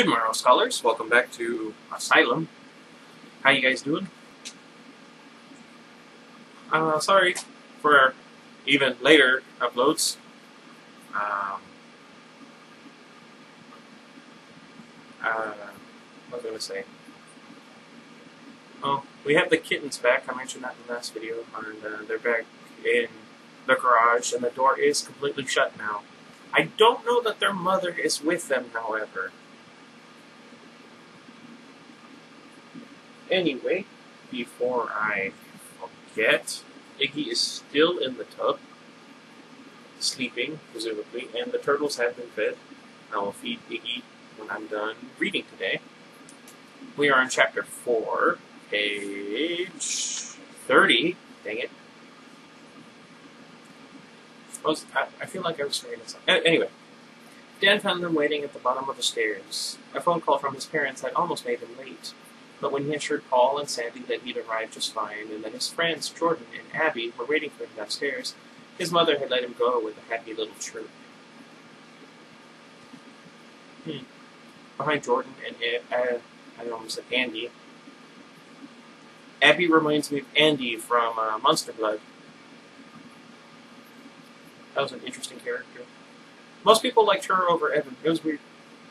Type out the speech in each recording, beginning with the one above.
Good morrow, scholars. Welcome back to Asylum. How you guys doing? Sorry for even later uploads. What was I gonna say? Oh, we have the kittens back. I mentioned that in the last video, and they're back in the garage, and the door is completely shut now. I don't know that their mother is with them, however. Anyway, before I forget, Iggy is still in the tub, sleeping, presumably, and the turtles have been fed. I will feed Iggy when I'm done reading today. We are on chapter 4, page 30. Dang it. I feel like I was saying something. Anyway, Dan found them waiting at the bottom of the stairs. A phone call from his parents had almost made him late, but when he assured Paul and Sandy that he'd arrived just fine and that his friends Jordan and Abby were waiting for him downstairs, his mother had let him go with a happy little chirp. Behind Jordan and I almost said Andy. Abby reminds me of Andy from Monster Blood. That was an interesting character. Most people liked her over Evan. It was weird.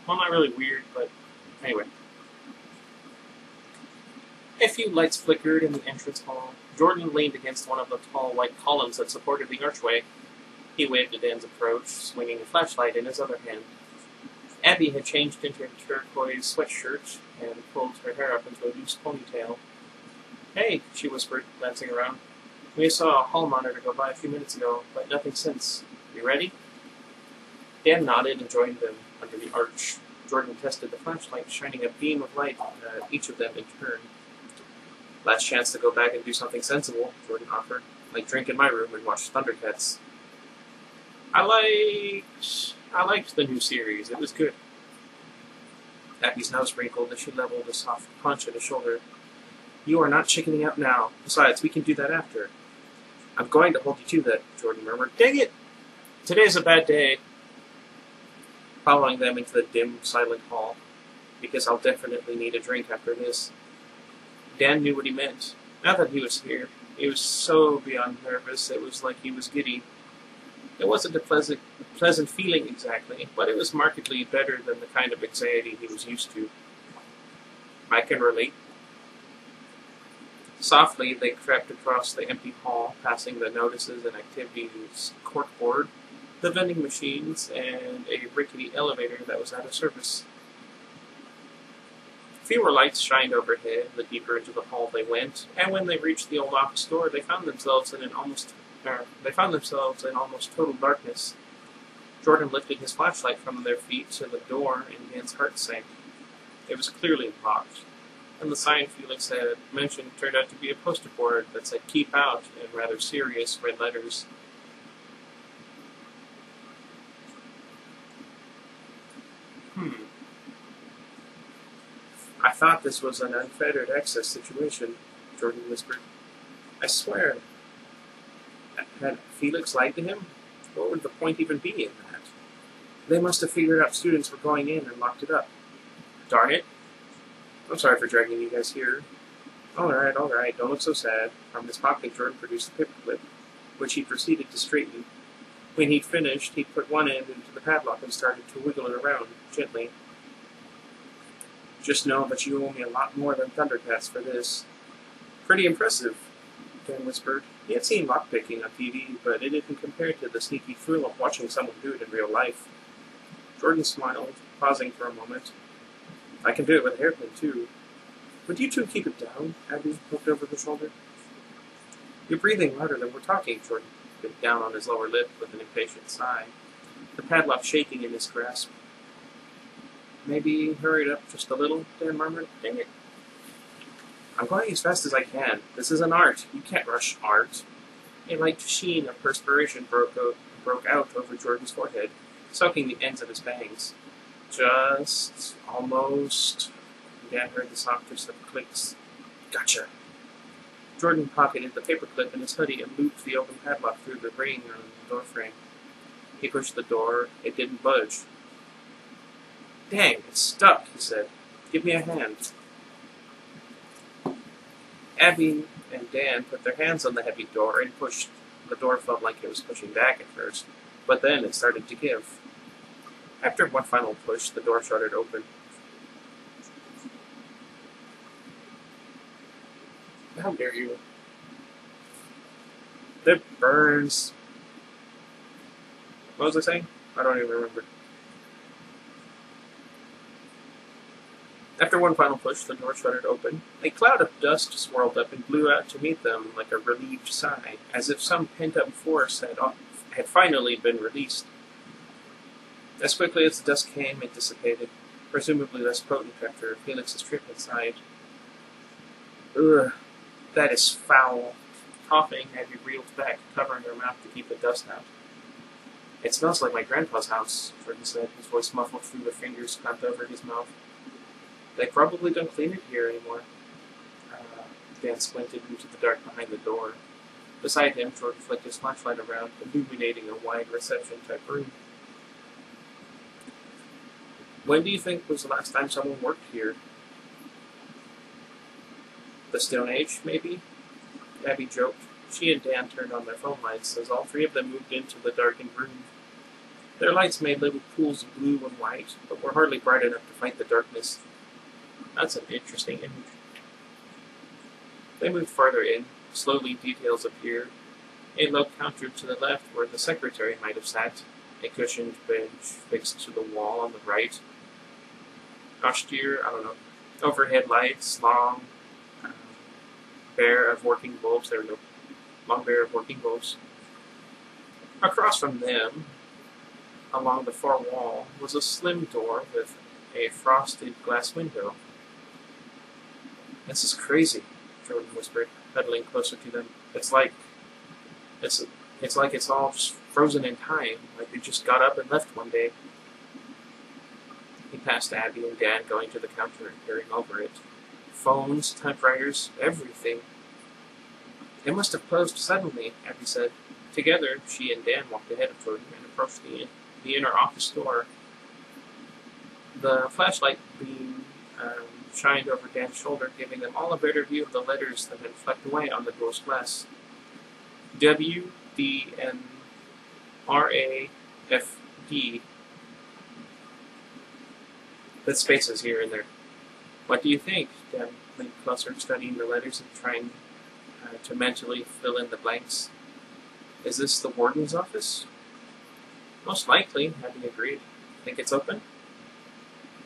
Well, not really weird, but anyway. A few lights flickered in the entrance hall. Jordan leaned against one of the tall white columns that supported the archway. He waved at Dan's approach, swinging a flashlight in his other hand. Abby had changed into a turquoise sweatshirt and pulled her hair up into a loose ponytail. "Hey," she whispered, glancing around. "We saw a hall monitor go by a few minutes ago, but nothing since. You ready?" Dan nodded and joined them under the arch. Jordan tested the flashlight, shining a beam of light on each of them in turn. "Last chance to go back and do something sensible," Jordan offered, "like drink in my room and watch Thundercats." I liked the new series. It was good." Abby's nose wrinkled as she leveled a soft punch at his shoulder. "You are not chickening out now. Besides, we can do that after." "I'm going to hold you to that," Jordan murmured. "Dang it! Today's a bad day." Following them into the dim, silent hall, "because I'll definitely need a drink after this." Dan knew what he meant. Now that he was here, he was so beyond nervous it was like he was giddy. It wasn't a pleasant feeling exactly, but it was markedly better than the kind of anxiety he was used to. "I can relate." Softly, they crept across the empty hall, passing the notices and activities corkboard, the vending machines, and a rickety elevator that was out of service. Fewer lights shined overhead the deeper into the hall they went, and when they reached the old office door, they found themselves in almost total darkness. Jordan lifted his flashlight from their feet to the door, and Dan's heart sank. It was clearly locked, and the sign Felix had mentioned turned out to be a poster board that said "Keep Out" in rather serious red letters. "I thought this was an unfettered access situation," Jordan whispered. "I swear. Had Felix lied to him? What would the point even be in that? They must have figured out students were going in and locked it up. Darn it. I'm sorry for dragging you guys here." All right, don't look so sad." From his pocket, Jordan produced the paperclip, which he proceeded to straighten. When he'd finished, he put one end into the padlock and started to wiggle it around, gently. "Just know that you owe me a lot more than Thundercats for this." "Pretty impressive," Dan whispered. He had seen lockpicking on TV, but it didn't compare to the sneaky thrill of watching someone do it in real life. Jordan smiled, pausing for a moment. "I can do it with a hairpin, too." "Would you two keep it down?" Abby looked over her shoulder. "You're breathing louder than we're talking," Jordan bit down on his lower lip with an impatient sigh, the padlock shaking in his grasp. "Maybe hurry it up just a little," Dan murmured. "Dang it. I'm going as fast as I can. This is an art. You can't rush art." A light sheen of perspiration broke out over Jordan's forehead, soaking the ends of his bangs. "Just almost." Dan heard the softest of clicks. "Gotcha." Jordan pocketed the paperclip in his hoodie and looped the open padlock through the ring on the doorframe. He pushed the door. It didn't budge. Dang, it's stuck, he said. Give me a hand. Abby and Dan put their hands on the heavy door and pushed. The door felt like it was pushing back at first, but then it started to give. After one final push, the door started open. How dare you? The burns. What was I saying? I don't even remember. After one final push, the door shuddered open. A cloud of dust swirled up and blew out to meet them like a relieved sigh, as if some pent-up force had finally been released. As quickly as the dust came, it dissipated, presumably less potent after Felix's trip inside. Ugh, that is foul. Coughing, Abby reeled back, covering her mouth to keep the dust out. It smells like my grandpa's house, Jordan said, his voice muffled through the fingers clamped over his mouth. They probably don't clean it here anymore. Dan squinted into the dark behind the door. Beside him, Jordan flicked his flashlight around, illuminating a wide reception-type room. When do you think was the last time someone worked here? The Stone Age, maybe? Abby joked. She and Dan turned on their phone lights as all three of them moved into the darkened room. Their lights made little pools of blue and white, but were hardly bright enough to fight the darkness. That's an interesting image. They moved farther in. Slowly, details appeared. A low counter to the left where the secretary might have sat, a cushioned bench fixed to the wall on the right. Austere, I don't know, overhead lights, long, pair of working bulbs. There were no long pair of working bulbs. Across from them, along the far wall, was a slim door with a frosted glass window. This is crazy, Jordan whispered, huddling closer to them. It's like it's all frozen in time, like we just got up and left one day. He passed Abby and Dan going to the counter and peering over it. Phones, typewriters, everything. It must have closed suddenly, Abby said. Together, she and Dan walked ahead of Jordan and approached the inner office door. The flashlight beam shined over Dan's shoulder, giving them all a better view of the letters that had flecked away on the door's glass. W-D-N-R-A-F-D. The spaces here and there. What do you think? Dan leaned closer, studying the letters and trying to mentally fill in the blanks. Is this the warden's office? Most likely, Abby agreed. Think it's open?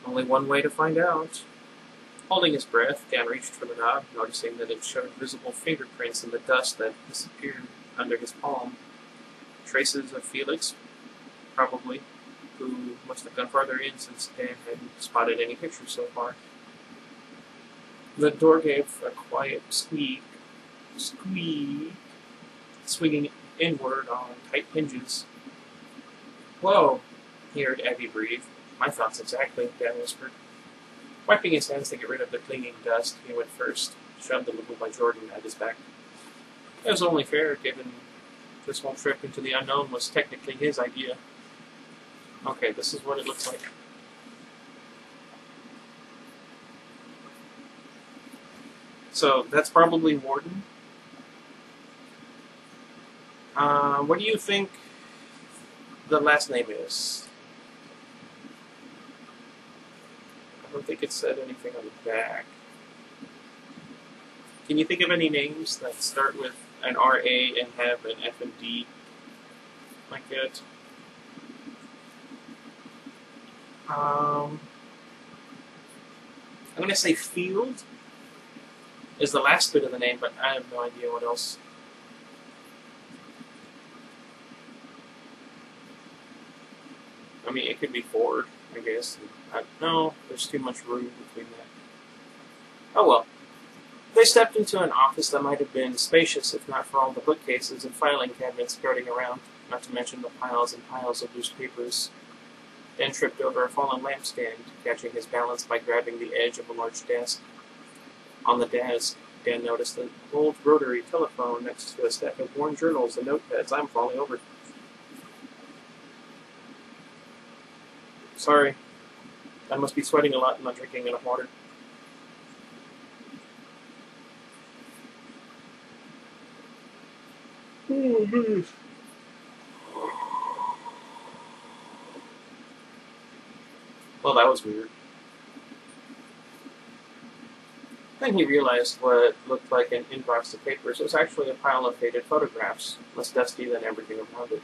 Only one way to find out. Holding his breath, Dan reached for the knob, noticing that it showed visible fingerprints in the dust that disappeared under his palm. Traces of Felix, probably, who must have gone farther in since Dan hadn't spotted any pictures so far. The door gave a quiet squeak, swinging inward on tight hinges. Whoa, he heard Abby breathe. My thoughts exactly, Dan whispered. Wiping his hands to get rid of the clinging dust, he went first, shoved a little by Jordan at his back. It was only fair, given this whole trip into the unknown was technically his idea. Okay, this is what it looks like. So, that's probably Warden. What do you think the last name is? I don't think it said anything on the back. Can you think of any names that start with an R-A and have an F and D like that? I'm going to say Field is the last bit of the name, but I have no idea what else. I mean, it could be Ford, I guess. No, there's too much room between that. Oh well. They stepped into an office that might have been spacious if not for all the bookcases and filing cabinets skirting around, not to mention the piles and piles of loose papers. Dan tripped over a fallen lampstand, catching his balance by grabbing the edge of a large desk. On the desk, Dan noticed an old rotary telephone next to a stack of worn journals and notepads. I'm falling over. Sorry. I must be sweating a lot and not drinking enough water. Ooh, well, that was weird. Then he realized what looked like an inbox of papers was actually a pile of faded photographs, less dusty than everything around it.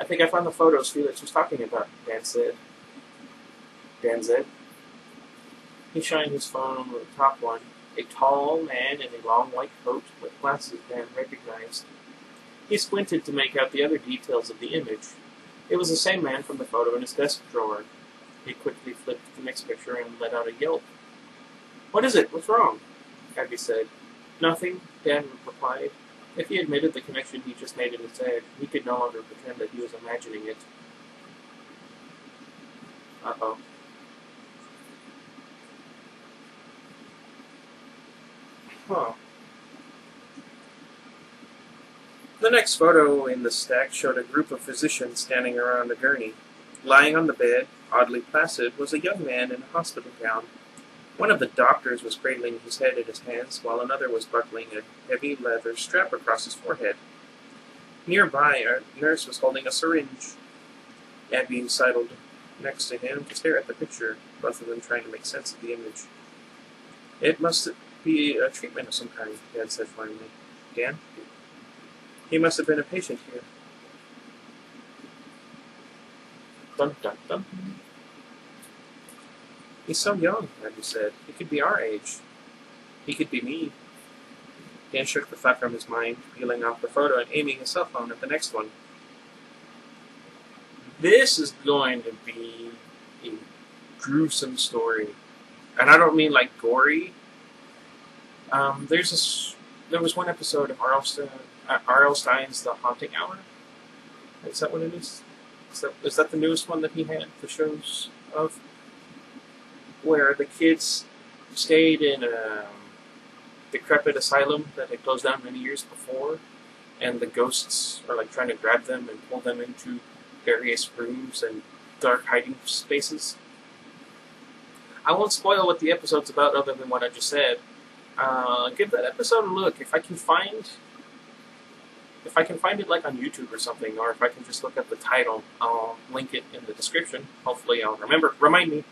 "I think I found the photos Felix was talking about," Dan said. Dan said. He shined his phone with the top one. A tall man in a long white coat with glasses Dan recognized. He squinted to make out the other details of the image. It was the same man from the photo in his desk drawer. He quickly flipped to the next picture and let out a yelp. "What is it? What's wrong?" Abby said. "Nothing," Dan replied. If he admitted the connection he just made in his head, he could no longer pretend that he was imagining it. Uh-oh. Huh. The next photo in the stack showed a group of physicians standing around a gurney. Lying on the bed, oddly placid, was a young man in a hospital gown. One of the doctors was cradling his head in his hands, while another was buckling a heavy leather strap across his forehead. Nearby, a nurse was holding a syringe. Abby sidled next to him to stare at the picture, both of them trying to make sense of the image. "It must be a treatment of some kind," Dan said finally. "Dan? He must have been a patient here." Dun dun dun. "He's so young," Abby said. "He could be our age. He could be me." Dan shook the thought from his mind, peeling off the photo and aiming his cell phone at the next one. This is going to be a gruesome story. And I don't mean like gory. There was one episode of R.L. Stine's The Haunting Hour. Is that what it is? Is that the newest one that he had the shows of? Where the kids stayed in a decrepit asylum that had closed down many years before, and the ghosts are like trying to grab them and pull them into various rooms and dark hiding spaces. I won't spoil what the episode's about other than what I just said. Give that episode a look. If I can find it like on YouTube or something, or if I can just look up the title, I'll link it in the description. Hopefully I'll remember. Remind me.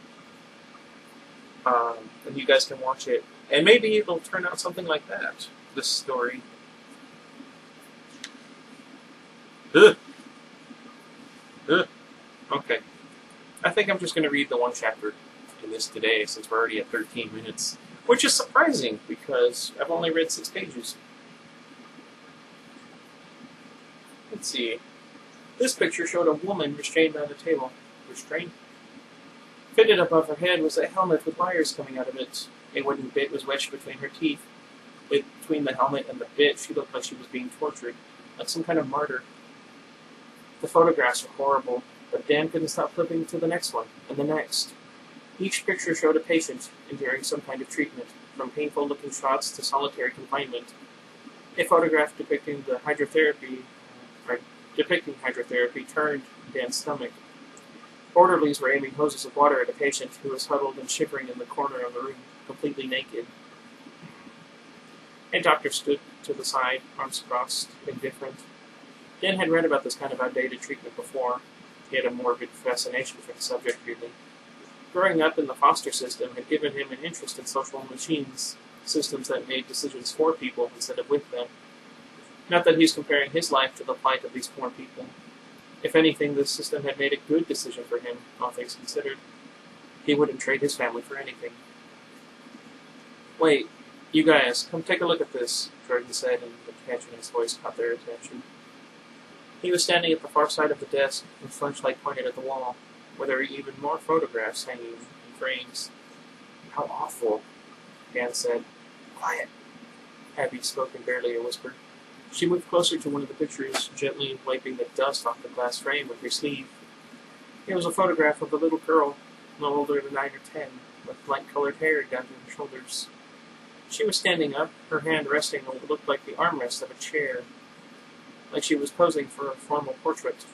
And you guys can watch it. And maybe it'll turn out something like that, this story. Ugh. Ugh. Okay. I think I'm just going to read the one chapter in this today, since we're already at 13 minutes. Which is surprising, because I've only read 6 pages. Let's see. This picture showed a woman restrained by the table. Restrained? Fitted above her head was a helmet with wires coming out of it. A wooden bit was wedged between her teeth. Between the helmet and the bit, she looked like she was being tortured, like some kind of martyr. The photographs were horrible, but Dan couldn't stop flipping to the next one, and the next. Each picture showed a patient enduring some kind of treatment, from painful-looking shots to solitary confinement. A photograph depicting hydrotherapy turned Dan's stomach. Orderlies were aiming hoses of water at a patient who was huddled and shivering in the corner of the room, completely naked. A doctor stood to the side, arms crossed, indifferent. Dan had read about this kind of outdated treatment before. He had a morbid fascination for the subject, really. Growing up in the foster system had given him an interest in social machines, systems that made decisions for people instead of with them. Not that he's comparing his life to the plight of these poor people. If anything, this system had made a good decision for him, all things considered. He wouldn't trade his family for anything. "Wait, you guys, come take a look at this," Jordan said, and the tension in his voice caught their attention. He was standing at the far side of the desk, with flashlight pointed at the wall, where there were even more photographs hanging in frames. "How awful," Dan said. "Quiet," Abby spoke in barely a whisper. She moved closer to one of the pictures, gently wiping the dust off the glass frame with her sleeve. It was a photograph of a little girl, no older than 9 or 10, with light-colored hair down to her shoulders. She was standing up, her hand resting on what looked like the armrest of a chair, like she was posing for a formal portrait.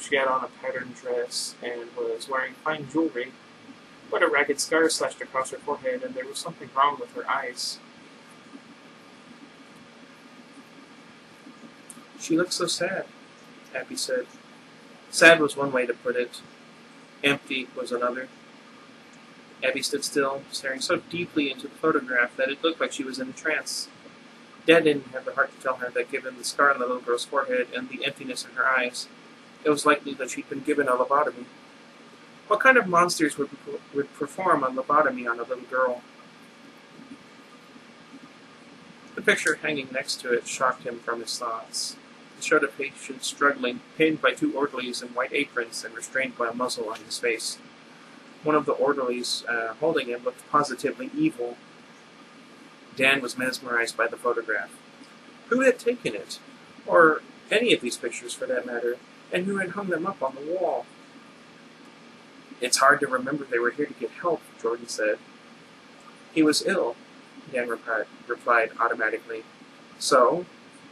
She had on a patterned dress and was wearing fine jewelry, but a ragged scar slashed across her forehead, and there was something wrong with her eyes. "She looks so sad," Happy said. Sad was one way to put it. Empty was another. Abby stood still, staring so deeply into the photograph that it looked like she was in a trance. Dad didn't have the heart to tell her that given the scar on the little girl's forehead and the emptiness in her eyes, it was likely that she'd been given a lobotomy. What kind of monsters would perform a lobotomy on a little girl? The picture hanging next to it shocked him from his thoughts. It showed a patient struggling, pinned by two orderlies in white aprons and restrained by a muzzle on his face. One of the orderlies holding him looked positively evil. Dan was mesmerized by the photograph. Who had taken it, or any of these pictures for that matter, and who had hung them up on the wall? "It's hard to remember they were here to get help," Jordan said. "He was ill," Dan replied automatically. "So,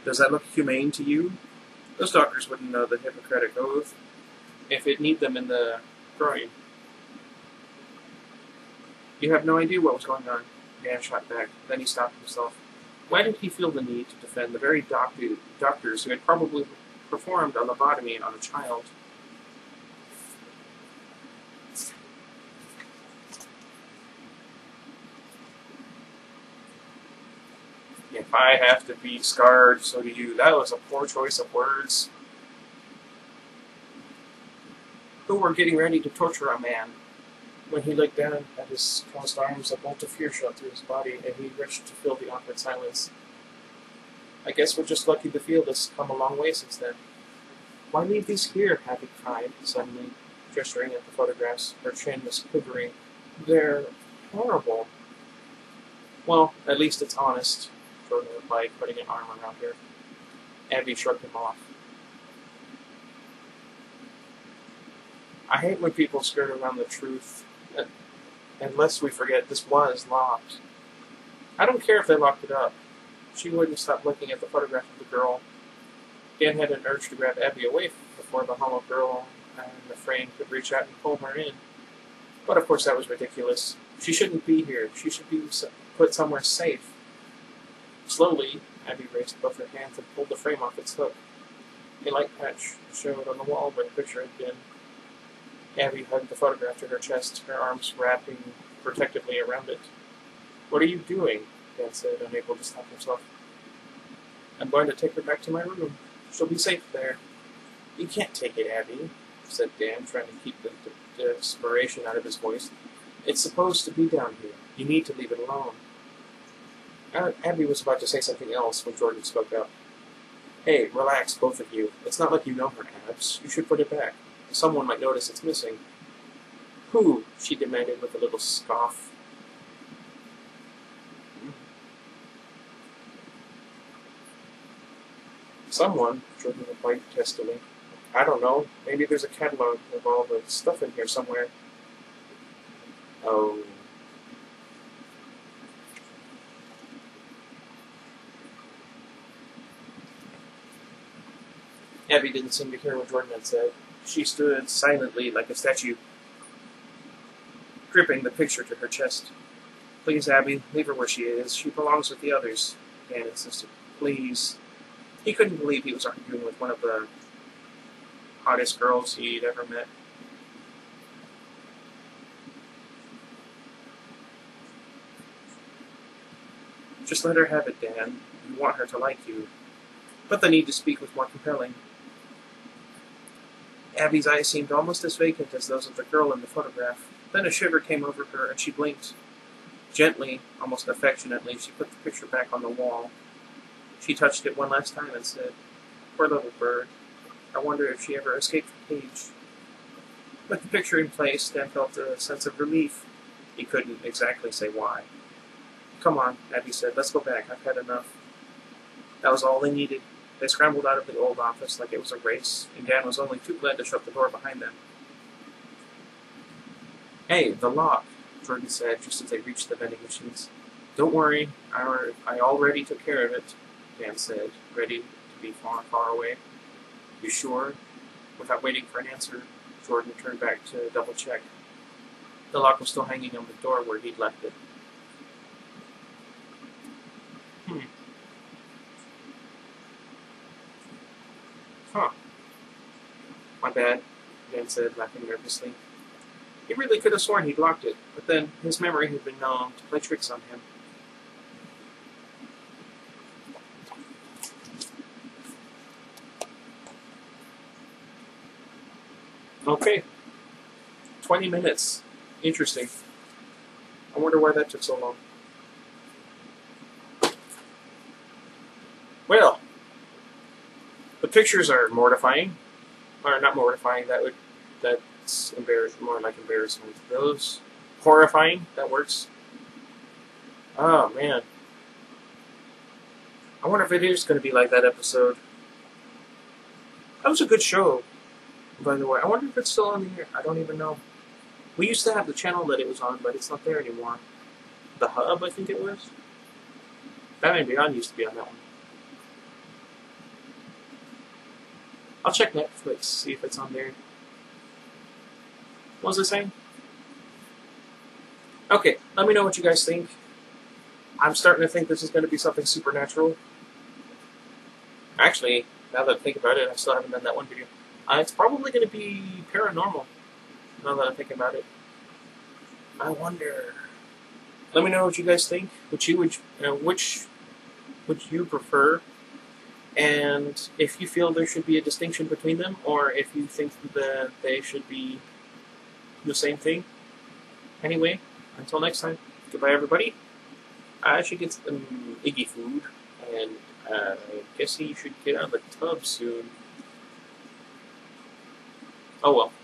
does that look humane to you? Those doctors wouldn't know the Hippocratic Oath if it need them in the groin." "You have no idea what was going on," Dan shot back. Then he stopped himself. Why did he feel the need to defend the very doctors who had probably performed a lobotomy on a child? "If I have to be scarred, so do you." That was a poor choice of words. Who were getting ready to torture a man? When he looked down at his crossed arms, a bolt of fear shot through his body, and he wrenched to fill the awkward silence. "I guess we're just lucky the field has come a long way since then." "Why leave these here?" Happy cried, suddenly, gesturing at the photographs. Her chin was quivering. "They're horrible." "Well, at least it's honest," Jordan replied, putting an arm around her. Abby shrugged him off. "I hate when people skirt around the truth. Unless we forget this was locked." "I don't care if they locked it up." She wouldn't stop looking at the photograph of the girl. Dan had an urge to grab Abby away before the hollow girl and the frame could reach out and pull her in. But of course that was ridiculous. She shouldn't be here. She should be put somewhere safe. Slowly, Abby raised both her hands and pulled the frame off its hook. A light patch showed on the wall where the picture had been. Abby hugged the photograph to her chest, her arms wrapping protectively around it. "What are you doing?" Dan said, unable to stop himself. "I'm going to take her back to my room. She'll be safe there." "You can't take it, Abby," said Dan, trying to keep the desperation out of his voice. "It's supposed to be down here. You need to leave it alone." Abby was about to say something else when Jordan spoke up. "Hey, relax, both of you. It's not like you know her, Abs. You should put it back. Someone might notice it's missing." "Who?" she demanded with a little scoff. "Someone," Jordan replied testily. "I don't know. Maybe there's a catalog of all the stuff in here somewhere." "Oh." Abby didn't seem to hear what Jordan had said. She stood silently like a statue, gripping the picture to her chest. "Please, Abby, leave her where she is. She belongs with the others," Dan insisted. "Please." He couldn't believe he was arguing with one of the hottest girls he'd ever met. "Just let her have it, Dan. You want her to like you." But the need to speak was more compelling. Abby's eyes seemed almost as vacant as those of the girl in the photograph. Then a shiver came over her, and she blinked. Gently, almost affectionately, she put the picture back on the wall. She touched it one last time and said, "Poor little bird. I wonder if she ever escaped from cage." With the picture in place, Dan felt a sense of relief. He couldn't exactly say why. "Come on," Abby said. "Let's go back. I've had enough." That was all they needed. They scrambled out of the old office like it was a race, and Dan was only too glad to shut the door behind them. "Hey, the lock," Jordan said just as they reached the vending machines. "Don't worry, I already took care of it," Dan said, ready to be far, far away. "You sure?" Without waiting for an answer, Jordan turned back to double-check. The lock was still hanging on the door where he'd left it. Huh. My bad, Dan said, laughing nervously. He really could have sworn he'd locked it, but then his memory had been known to play tricks on him. Okay. 20 minutes. Interesting. I wonder why that took so long. Well, the pictures are mortifying. Or not mortifying, that's embarrassing, more like embarrassment. Those horrifying, that works. Oh man. I wonder if it is gonna be like that episode. That was a good show, by the way. I wonder if it's still on the air. I don't even know. We used to have the channel that it was on, but it's not there anymore. The Hub, I think it was. Batman Beyond used to be on that one. I'll check Netflix, see if it's on there. What was I saying? Okay, let me know what you guys think. I'm starting to think this is going to be something supernatural. Actually, now that I think about it, I still haven't done that one video. It's probably going to be paranormal, now that I'm thinking about it. I wonder. Let me know what you guys think. Which you prefer, and if you feel there should be a distinction between them, or if you think that they should be the same thing. Anyway, until next time, goodbye, everybody. I should get some Iggy food, and I guess he should get out of the tub soon. Oh well.